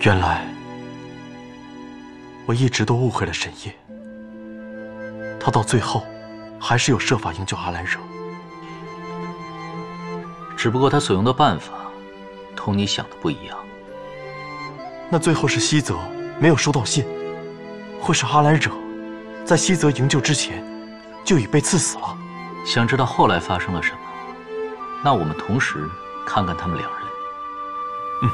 原来我一直都误会了沈夜，他到最后还是有设法营救阿兰惹。只不过他所用的办法同你想的不一样。那最后是西泽没有收到信，会是阿兰惹在西泽营救之前就已被刺死了？想知道后来发生了什么？那我们同时看看他们两人。嗯。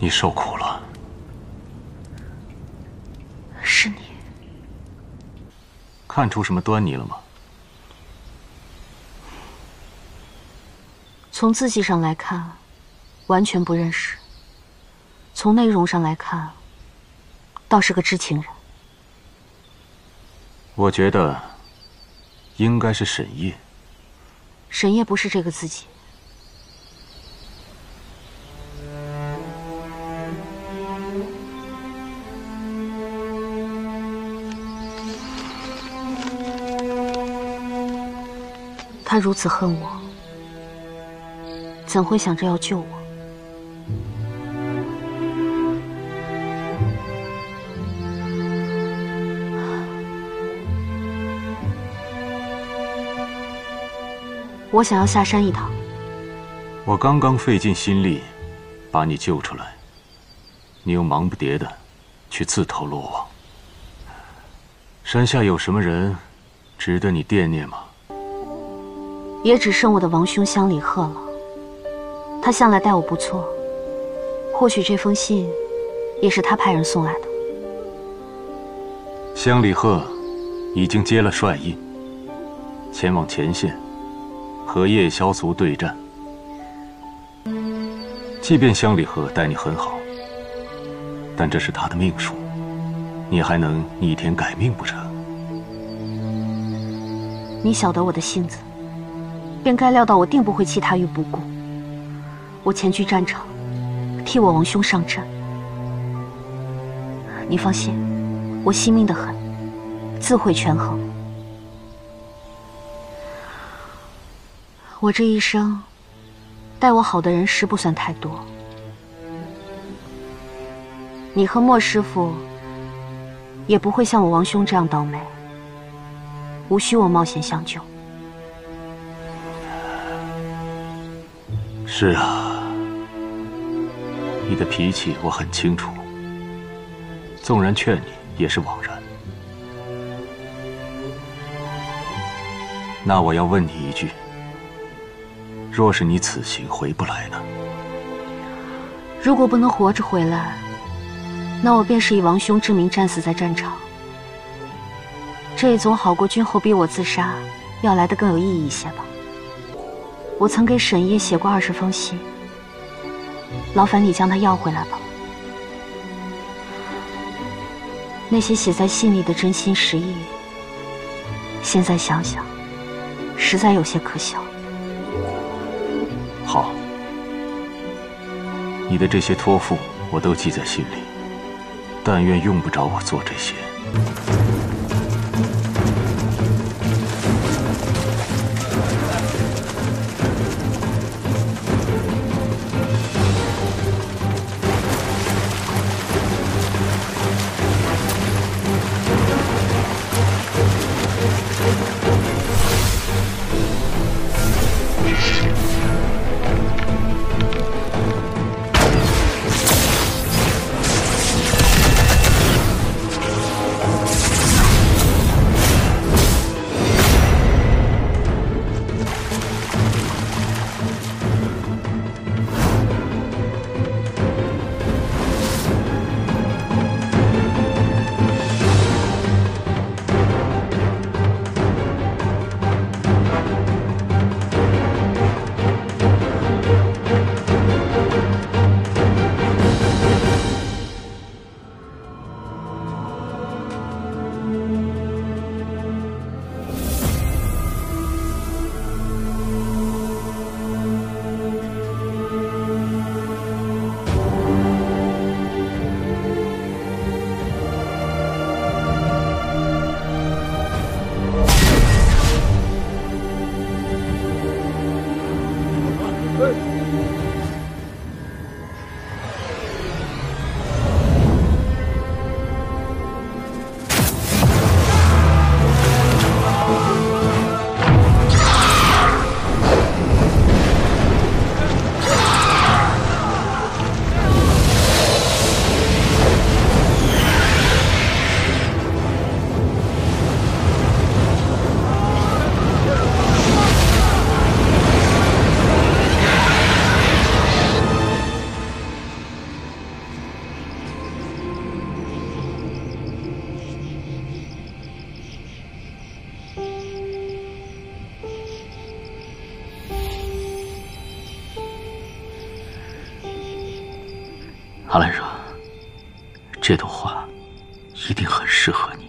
你受苦了，是你。看出什么端倪了吗？从字迹上来看，完全不认识；从内容上来看，倒是个知情人。我觉得应该是沈夜。沈夜不是这个自己。 他如此恨我，怎会想着要救我？我想要下山一趟。我刚刚费尽心力把你救出来，你又忙不迭的去自投罗网。山下有什么人值得你惦念吗？ 也只剩我的王兄乡里贺了，他向来待我不错，或许这封信也是他派人送来的。乡里贺已经接了帅印，前往前线和夜枭族对战。即便乡里贺待你很好，但这是他的命数，你还能逆天改命不成？你晓得我的性子。 便该料到我定不会弃他于不顾。我前去战场，替我王兄上阵。你放心，我惜命的很，自会权衡。我这一生，待我好的人实不算太多。你和莫师傅也不会像我王兄这样倒霉，无需我冒险相救。 是啊，你的脾气我很清楚。纵然劝你，也是枉然。那我要问你一句：若是你此行回不来呢？如果不能活着回来，那我便是以王兄之名战死在战场。这总好过君后逼我自杀，要来得更有意义一些吧。 我曾给沈夜写过20封信，劳烦你将它要回来吧。那些写在信里的真心实意，现在想想，实在有些可笑。好，你的这些托付我都记在心里，但愿用不着我做这些。阿兰若，这朵花一定很适合你。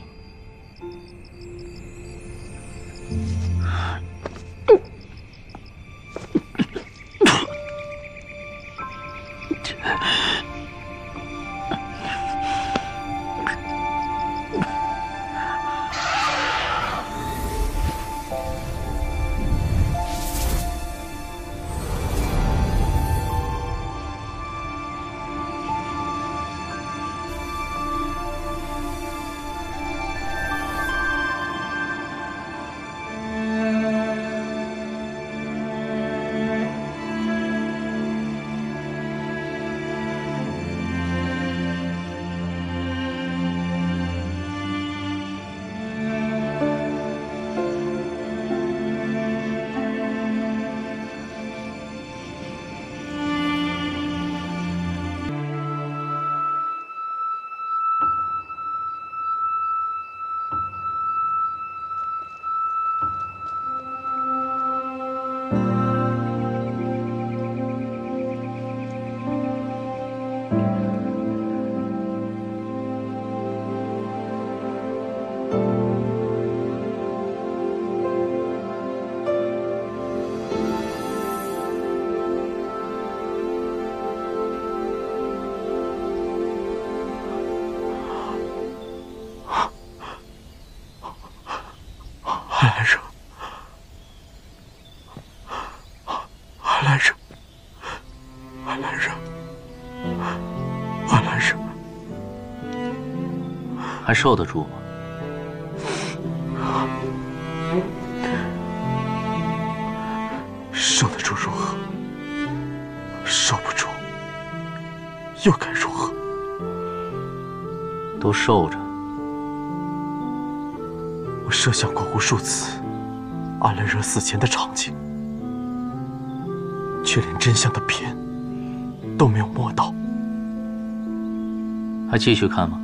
还受得住吗？受得住如何？受不住又该如何？都受着。我设想过无数次阿兰若死前的场景，却连真相的片都没有摸到。还继续看吗？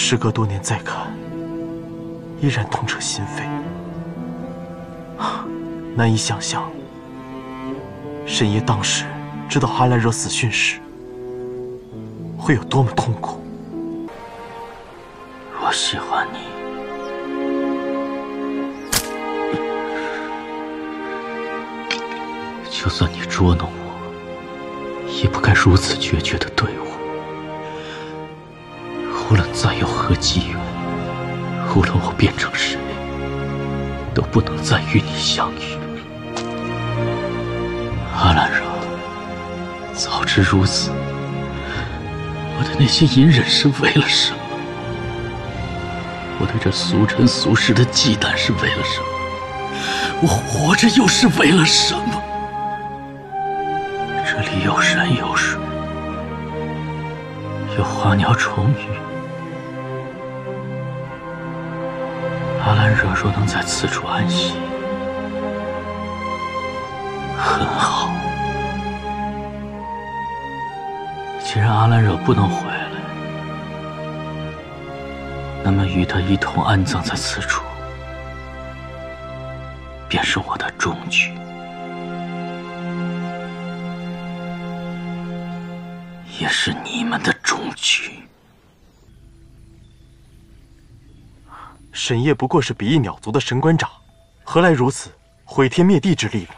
时隔多年再看，依然痛彻心扉，难以想象沈夜当时知道阿兰若死讯时会有多么痛苦。我喜欢你，就算你捉弄我，也不该如此决绝地对我。 无论再有何机缘，无论我变成谁，都不能再与你相遇。阿兰若，早知如此，我的那些隐忍是为了什么？我对这俗尘俗世的忌惮是为了什么？我活着又是为了什么？这里有山有水，有花鸟虫鱼。 阿兰若若能在此处安息，很好。既然阿兰若不能回来，那么与他一同安葬在此处，便是我的终局。也是你们的终局。 沈夜不过是比翼鸟族的神官长，何来如此毁天灭地之力呢？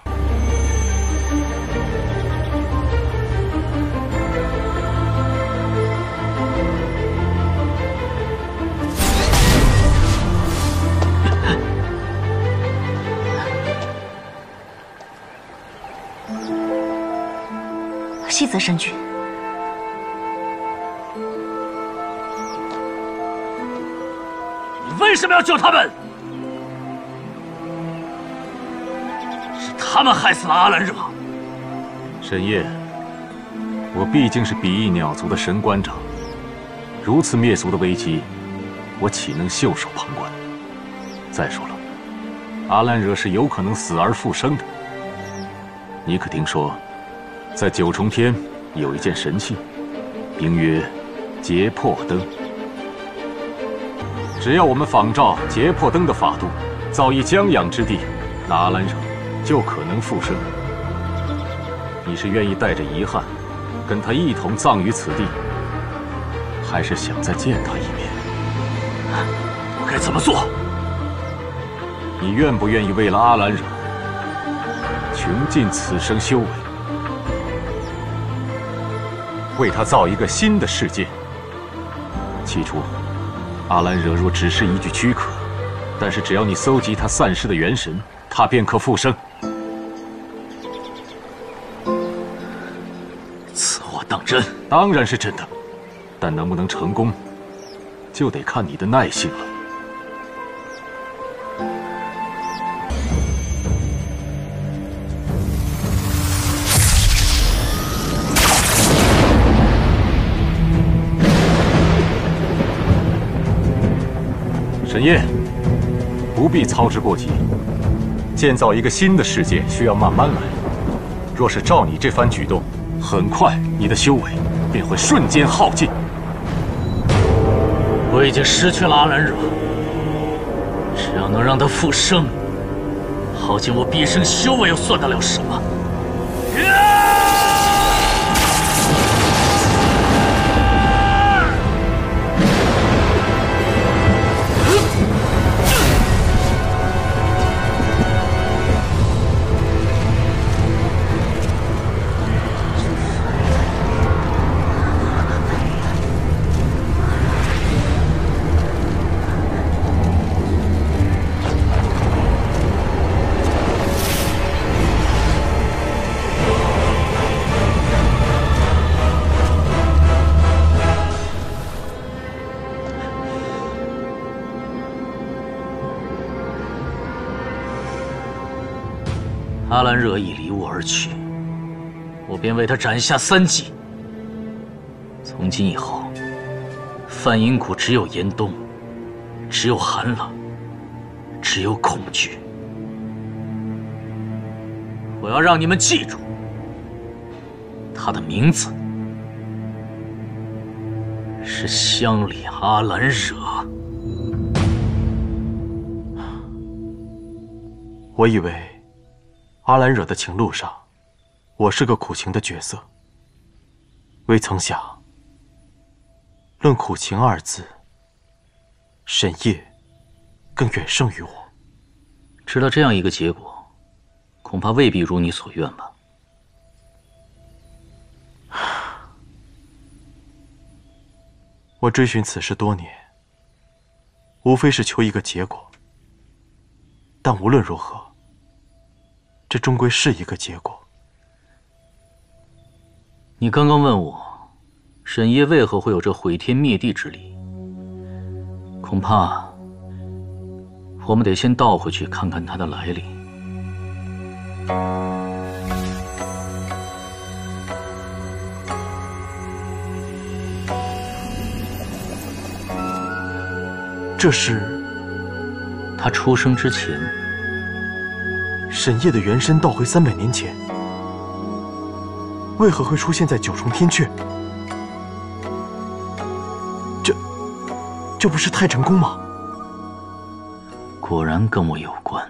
细则神君。 为什么要救他们？是他们害死了阿兰若。沈夜，我毕竟是比翼鸟族的神官长，如此灭族的危机，我岂能袖手旁观？再说了，阿兰若是有可能死而复生的。你可听说，在九重天有一件神器，名曰劫破灯。 只要我们仿照劫破灯的法度，造一江洋之地，那阿兰若就可能复生。你是愿意带着遗憾，跟他一同葬于此地，还是想再见他一面？我该怎么做？你愿不愿意为了阿兰惹，穷尽此生修为，为他造一个新的世界？起初，阿兰惹若只是一具躯壳，但是只要你搜集他散失的元神，他便可复生。 真，当然是真的，但能不能成功，就得看你的耐性了。沈夜，不必操之过急。建造一个新的世界需要慢慢来，若是照你这番举动。 很快，你的修为便会瞬间耗尽。我已经失去了阿兰惹，只要能让他复生，耗尽我毕生修为又算得了什么？ 阿兰惹已离我而去，我便为他斩下三计。从今以后，梵音谷只有严冬，只有寒冷，只有恐惧。我要让你们记住他的名字，是乡里阿兰惹。我以为。 阿兰惹的情路上，我是个苦情的角色。未曾想，论苦情二字，沈夜更远胜于我。知道这样一个结果，恐怕未必如你所愿吧。我追寻此事多年，无非是求一个结果。但无论如何。 这终归是一个结果。你刚刚问我，沈夜为何会有这毁天灭地之力？恐怕我们得先倒回去看看他的来历。这是他出生之前。 沈夜的元身倒回300年前，为何会出现在九重天阙？这不是太成功吗？果然跟我有关。